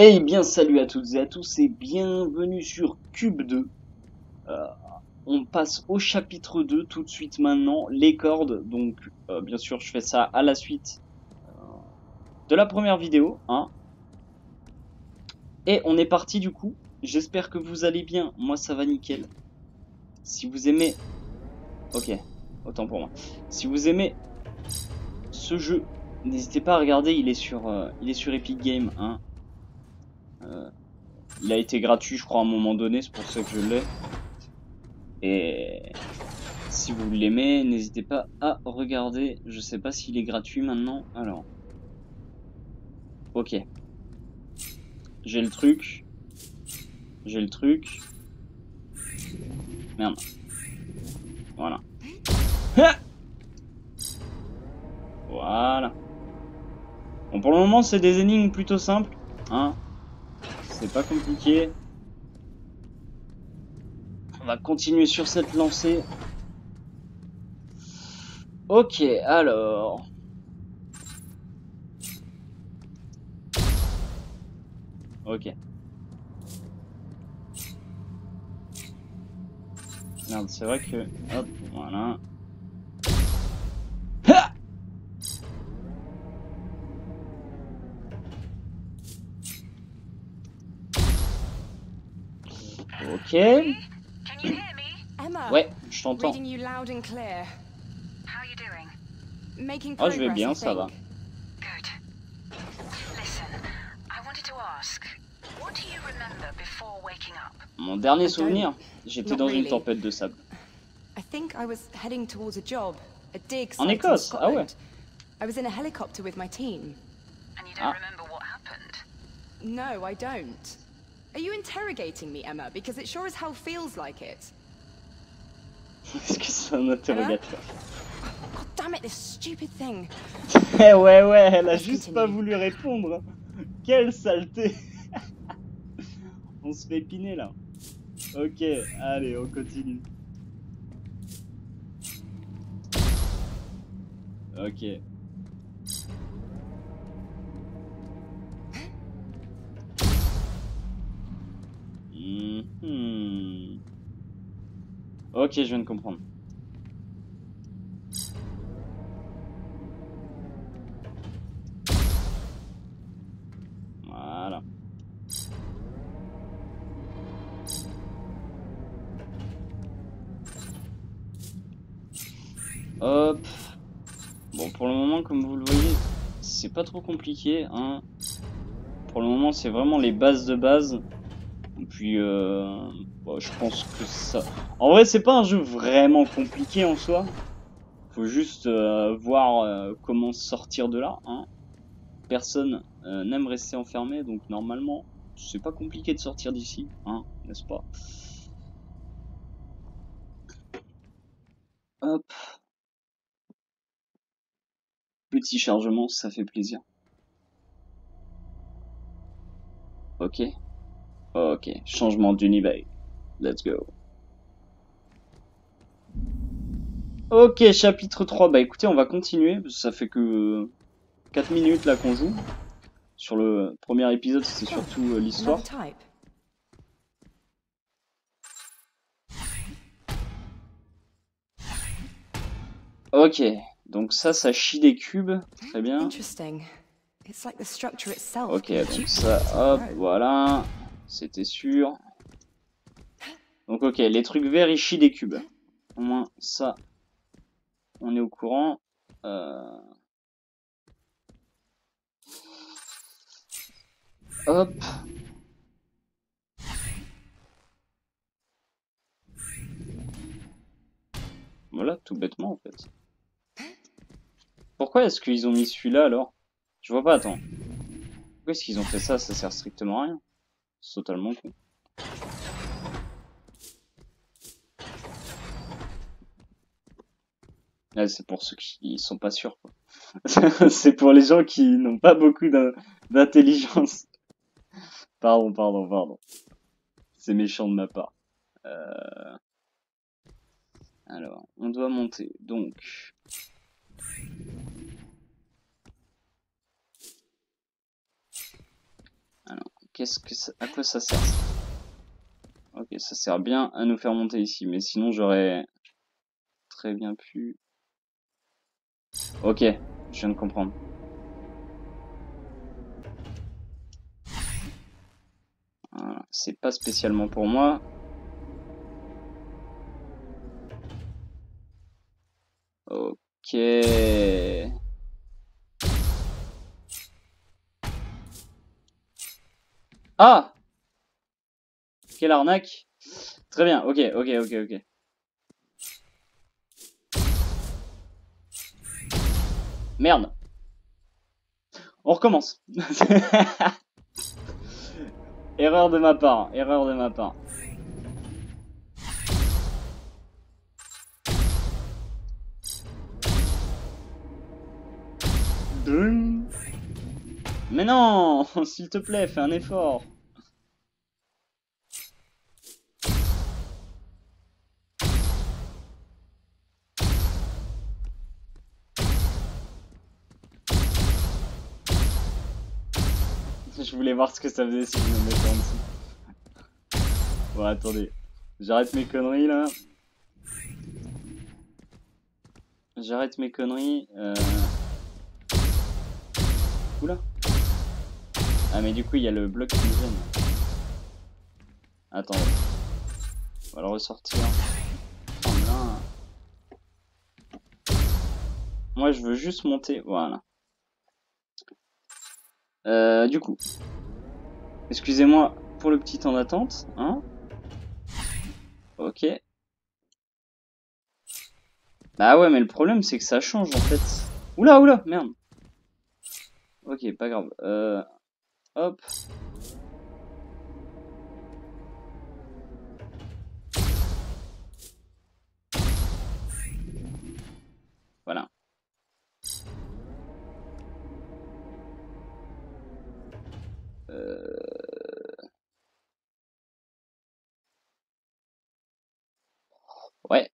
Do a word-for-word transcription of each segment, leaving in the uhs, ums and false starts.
Eh bien salut à toutes et à tous et bienvenue sur Cube deux. Euh, on passe au chapitre deux tout de suite maintenant, les cordes. Donc euh, bien sûr je fais ça à la suite euh, de la première vidéo. Hein. Et on est parti du coup. J'espère que vous allez bien, moi ça va nickel. Si vous aimez... Ok, autant pour moi. Si vous aimez ce jeu, n'hésitez pas à regarder, il est sur, euh, il est sur Epic Games. Hein. Euh, il a été gratuit je crois à un moment donné, c'est pour ça que je l'ai. Et si vous l'aimez, n'hésitez pas à regarder. Je sais pas s'il est gratuit maintenant. Alors ok, j'ai le truc. J'ai le truc Merde. Voilà. Ah voilà. Bon, pour le moment c'est des énigmes plutôt simples, hein. C'est pas compliqué. On va continuer sur cette lancée. Ok, alors. Ok. Merde, c'est vrai que... Hop, voilà. Ok. Can you hear me? Emma. Ouais, je t'entends. Oh, je vais bien, ça va. Good. Listen, I wanted to ask, what do you remember before waking up? Mon dernier souvenir, j'étais dans une tempête de sable. I think I was heading towards a job, a dig site in Scotland. Ah ouais. I was in a helicopter with my team. And you don't remember what happened? No, I don't. Are you interrogating me, Emma? Because it sure as hell feels like it. Est-ce que c'est un interrogateur? God damn it, this stupid thing. Eh ouais ouais, elle a juste pas voulu répondre. Quelle saleté. On se fait piner là. Ok, allez, on continue. Ok. Hmm. Ok, je viens de comprendre. Voilà. Hop. Bon, pour le moment, comme vous le voyez, c'est pas trop compliqué, hein. Pour le moment, c'est vraiment les bases de base. Puis euh, bon, je pense que ça... En vrai c'est pas un jeu vraiment compliqué en soi. Faut juste euh, voir euh, comment sortir de là, hein. Personne euh, n'aime rester enfermé. Donc normalement c'est pas compliqué de sortir d'ici, hein, n'est-ce pas? Hop. Petit chargement, ça fait plaisir. Ok. Ok, changement d'univers. Let's go. Ok, chapitre trois. Bah écoutez, on va continuer. Ça fait que quatre minutes là qu'on joue. Sur le premier épisode, c'est surtout euh, l'histoire. Ok, donc ça, ça chie des cubes. Très bien. Ok, donc ça, hop, voilà. C'était sûr. Donc ok, les trucs verts, ils chient des cubes. Au moins ça, on est au courant. Euh... Hop. Voilà, tout bêtement en fait. Pourquoi est-ce qu'ils ont mis celui-là alors? Je vois pas, attends. Pourquoi est-ce qu'ils ont fait ça? Ça sert strictement à rien. C'est totalement con. Là, c'est pour ceux qui sont pas sûrs, quoi. C'est pour les gens qui n'ont pas beaucoup d'intelligence. Pardon, pardon, pardon. C'est méchant de ma part. Euh... Alors, on doit monter. Donc... Alors... qu'est-ce que ça, à quoi ça sert ça? Ok, ça sert bien à nous faire monter ici, mais sinon j'aurais très bien pu... Ok, je viens de comprendre. Voilà, c'est pas spécialement pour moi. Ok... Ah! Quelle arnaque! Très bien, ok, ok, ok, ok. Merde! On recommence. Erreur de ma part, erreur de ma part. Mais non, s'il te plaît, fais un effort. Je voulais voir ce que ça faisait si je me mettais en dessous. Bon, attendez, j'arrête mes conneries là. J'arrête mes conneries. Euh... Oula. Ah mais du coup il y a le bloc qui me gêne. Attends. On va le ressortir. Oh, là. Moi je veux juste monter. Voilà. Euh, du coup. Excusez-moi pour le petit temps d'attente. Hein. Ok. Bah ouais mais le problème c'est que ça change en fait. Oula oula merde. Ok pas grave. Euh... Hop. Voilà. Euh... Ouais.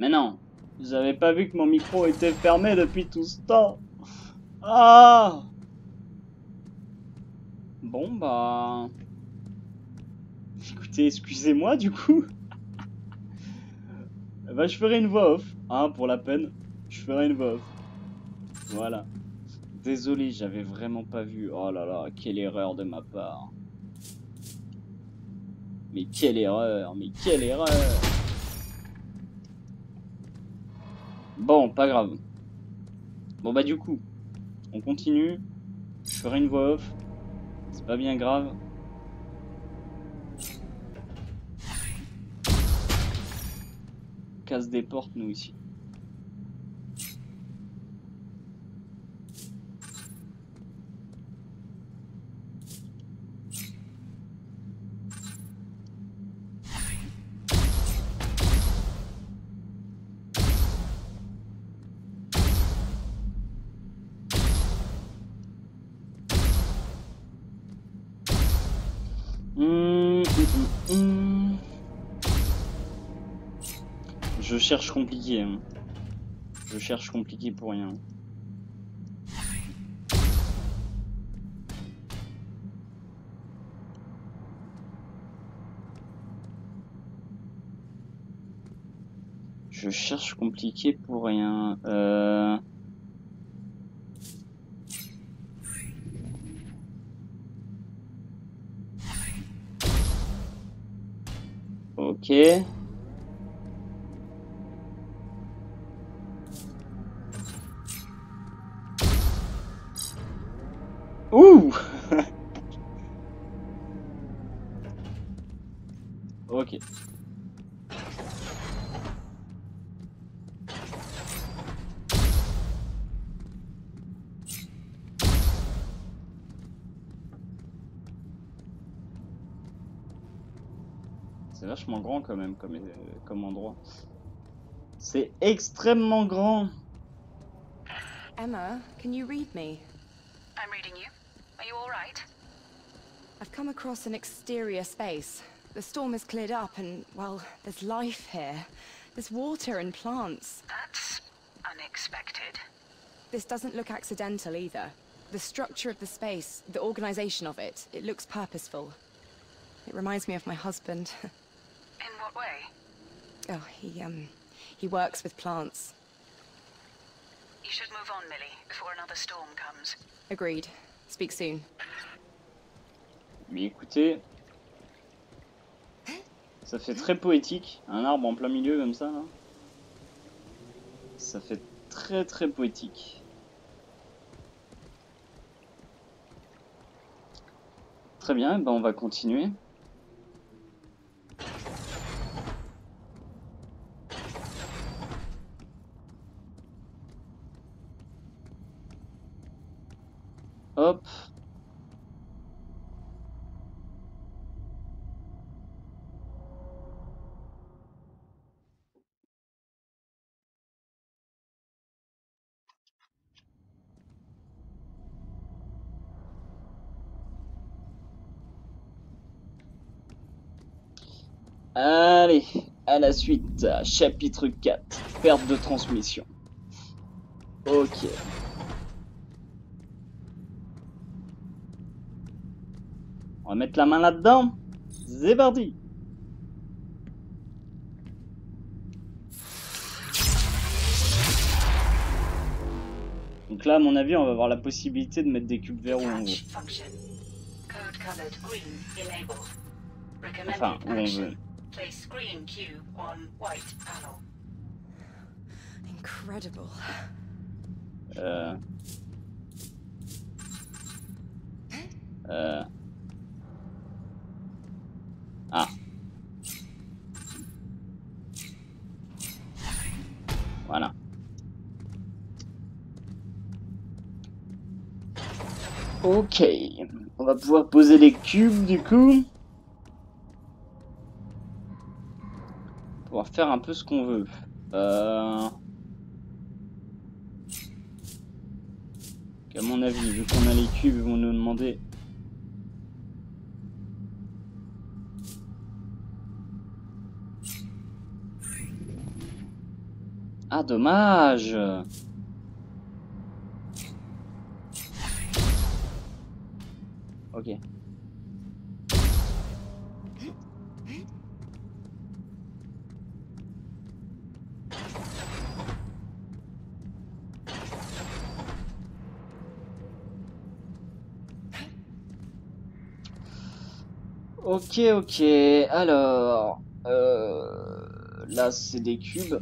Mais non, vous avez pas vu que mon micro était fermé depuis tout ce temps. Ah. Bon bah... Écoutez, excusez-moi du coup. Bah je ferai une voix off, hein, pour la peine. Je ferai une voix off. Voilà. Désolé, j'avais vraiment pas vu. Oh là là, quelle erreur de ma part. Mais quelle erreur, mais quelle erreur. Bon, pas grave. Bon bah du coup, on continue. Je ferai une voix off. C'est pas bien grave. Casse des portes nous ici. Je cherche compliqué. Je cherche compliqué pour rien. Je cherche compliqué pour rien. Euh... Ok. Ouh. Ok. C'est vachement grand quand même comme, euh, comme endroit. C'est extrêmement grand. Emma, can you read me? I'm reading you. Are you all right? I've come across an exterior space. The storm has cleared up and, well, there's life here. There's water and plants. That's unexpected. This doesn't look accidental either. The structure of the space, the organization of it, it looks purposeful. It reminds me of my husband. In what way? Oh, he, um, he works with plants. You should move on, Milly, before another storm comes. Agreed. Speak soon. Mais écoutez, ça fait très poétique, un arbre en plein milieu comme ça, là. Ça fait très très poétique. Très bien, ben on va continuer. Hop. Allez, à la suite, chapitre quatre, perte de transmission. Ok. On va mettre la main là-dedans. C'est parti. Donc là, à mon avis, on va avoir la possibilité de mettre des cubes verts en haut. Enfin, où on veut. Place green cube on white panel. Incredible. Euh. Euh. Ah. Voilà. Ok. On va pouvoir poser les cubes du coup. Faire un peu ce qu'on veut. Euh... À mon avis, vu qu'on a les cubes, ils vont nous demander. Ah, dommage. Ok. Ok, ok, alors, euh, là c'est des cubes.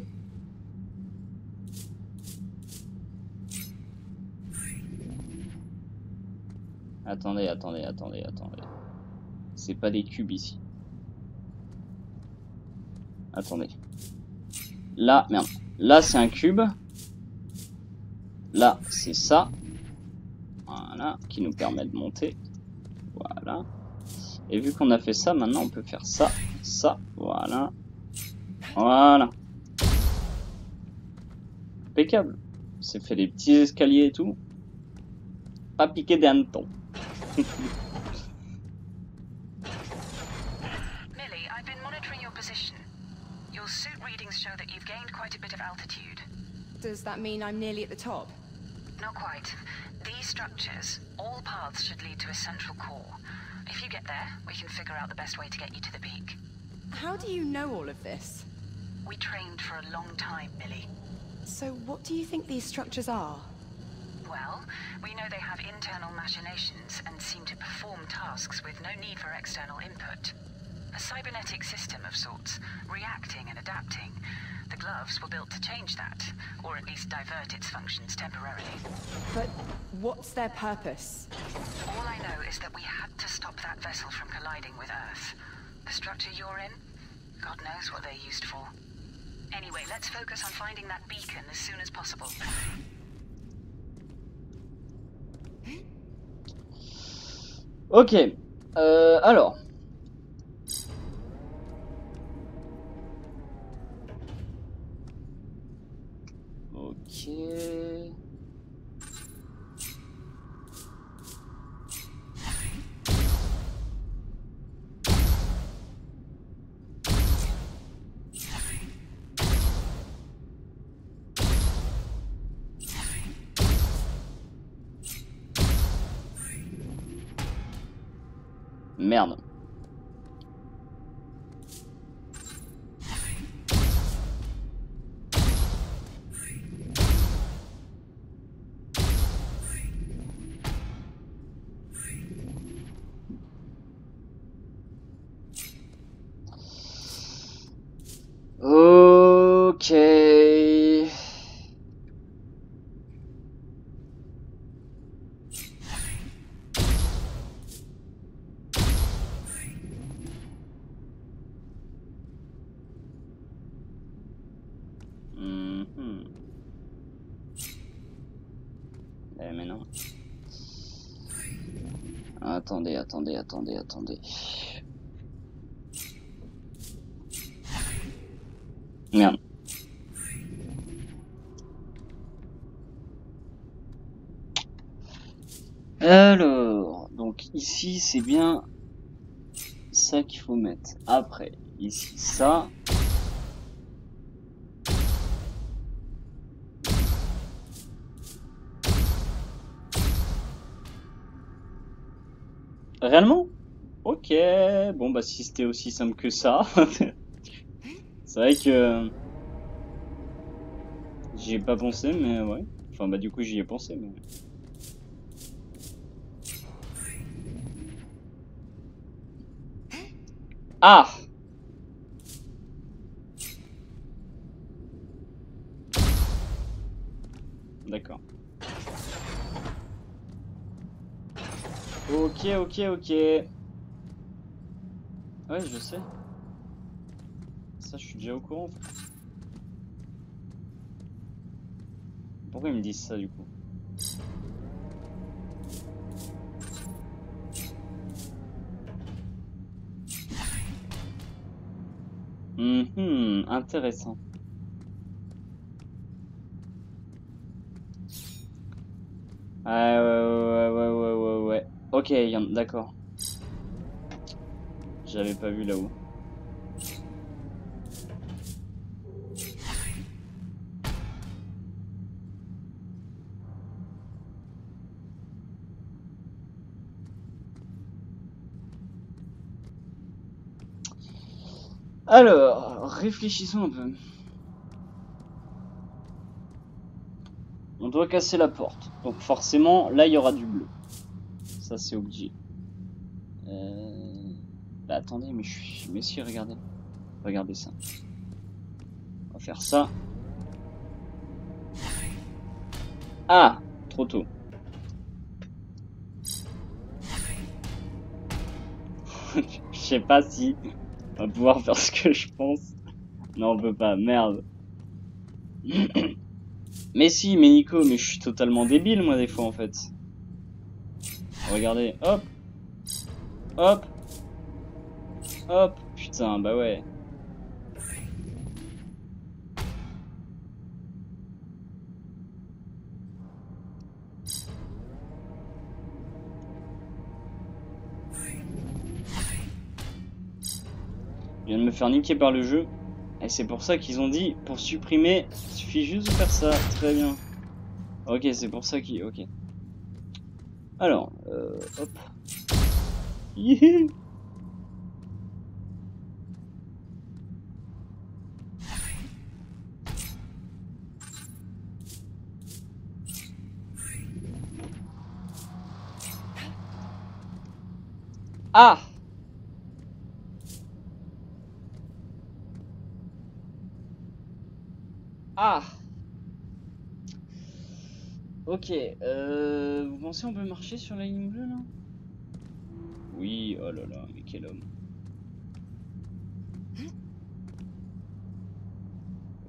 Attendez, attendez, attendez, attendez. C'est pas des cubes ici. Attendez. Là, merde. Là c'est un cube. Là c'est ça. Voilà, qui nous permet de monter. Voilà. Et vu qu'on a fait ça, maintenant on peut faire ça, ça, voilà, voilà. Impeccable. C'est fait des petits escaliers et tout. Pas piqué des hannetons. Milly, I've been monitoring your position. Your suit readings show that you've gained quite a bit of altitude. Does that mean I'm nearly at the top? Not quite. These structures, all paths should lead to a central core. If you get there, we can figure out the best way to get you to the peak. How do you know all of this? We trained for a long time, Milly. So what do you think these structures are? Well, we know they have internal machinations and seem to perform tasks with no need for external input. A cybernetic system of sorts, reacting and adapting. The gloves were built to change that, or at least divert its functions temporarily. But what's their purpose? All I know is that we had to stop that vessel from colliding with Earth. The structure you're in, God knows what they're used for. Anyway, let's focus on finding that beacon as soon as possible. Ok, euh, alors... Merde. Ok. Mm-hmm. Eh mais non. Attendez, attendez, attendez, attendez. Merde. Alors, donc ici c'est bien ça qu'il faut mettre. Après, ici ça. Réellement? Ok, bon bah si c'était aussi simple que ça. C'est vrai que j'y ai pas pensé, mais ouais. Enfin bah du coup j'y ai pensé, mais... Ah! D'accord. Ok, ok, ok. Ouais, je sais. Ça, je suis déjà au courant. Pourquoi ils me disent ça, du coup? Hmm, intéressant. Ah ouais, ouais, ouais, ouais, ouais, ouais. Ok, d'accord. J'avais pas vu là-haut. Alors, réfléchissons un peu. On doit casser la porte. Donc forcément, là, il y aura du bleu. Ça, c'est obligé. Euh... Bah, attendez, mais je suis... Mais si, regardez. Regardez ça. On va faire ça. Ah, trop tôt. Je sais pas si... On va pouvoir faire ce que je pense. Non, on peut pas, merde. Mais si, mais Nico, mais je suis totalement débile, moi, des fois, en fait. Regardez, hop. Hop. Hop. Putain, bah ouais. Je viens de me faire niquer par le jeu. Et c'est pour ça qu'ils ont dit, pour supprimer, il suffit juste de faire ça. Très bien. Ok, c'est pour ça qu'ils... Ok. Alors, euh, hop. Yeah. Ah! Ah! Ok, euh, vous pensez on peut marcher sur la ligne bleue là? Oui, oh là là, mais quel homme.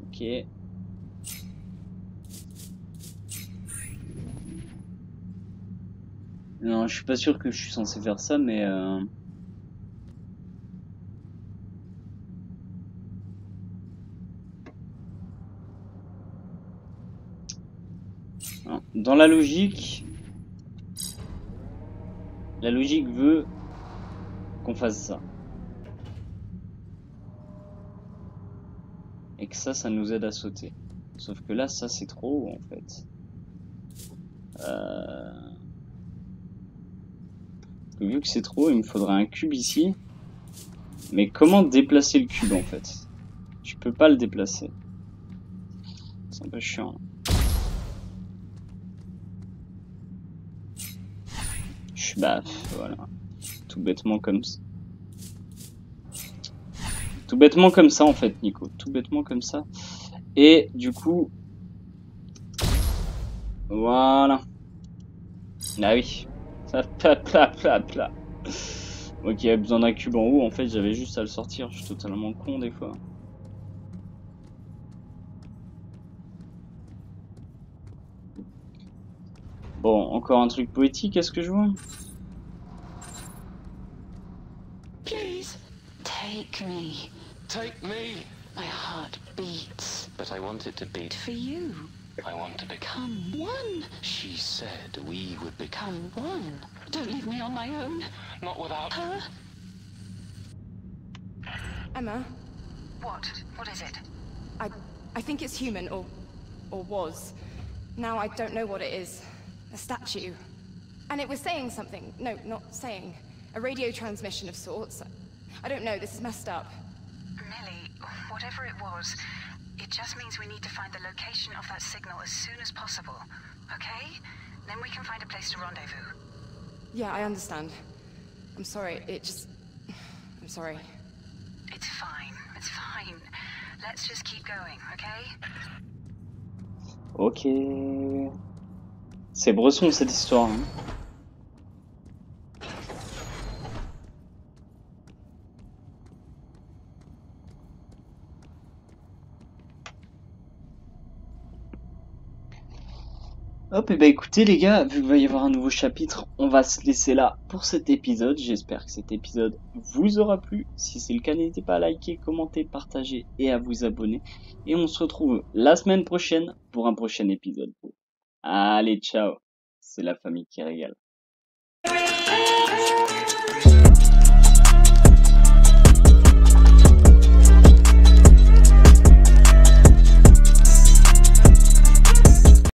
Ok. Non, je suis pas sûr que je suis censé faire ça, mais... Euh... Dans la logique, la logique veut qu'on fasse ça. Et que ça, ça nous aide à sauter. Sauf que là, ça, c'est trop haut, en fait. Euh... Vu que c'est trop, il me faudra un cube ici. Mais comment déplacer le cube en fait? Je peux pas le déplacer. C'est un peu chiant. Je baffe, voilà. Tout bêtement comme ça. Tout bêtement comme ça en fait, Nico. Tout bêtement comme ça. Et du coup... Voilà. Ah oui. Ok, il y avait besoin d'un cube en haut, en fait j'avais juste à le sortir, je suis totalement con des fois. Bon, encore un truc poétique, est-ce que je vois? Please, take me. Take me. My heart beats. But I want it to beat for you. I want to become one. She said we would become one. Don't leave me on my own. Not without her. Emma. What? What is it? I I think it's human, or or was. Now I don't know what it is. A statue. And it was saying something. No, not saying. A radio transmission of sorts. I don't know, this is messed up. Milly, whatever it was. It just means we need to find the location of that signal as soon as possible, okay? Then we can find a place to rendezvous. Yeah, I understand. I'm sorry, it just... I'm sorry. It's fine, it's fine. Let's just keep going, okay? Ok... C'est bresson cette histoire, hein. Hop, et bah écoutez les gars, vu qu'il va y avoir un nouveau chapitre, on va se laisser là pour cet épisode. J'espère que cet épisode vous aura plu. Si c'est le cas, n'hésitez pas à liker, commenter, partager et à vous abonner. Et on se retrouve la semaine prochaine pour un prochain épisode. Allez, ciao. C'est la famille qui régale.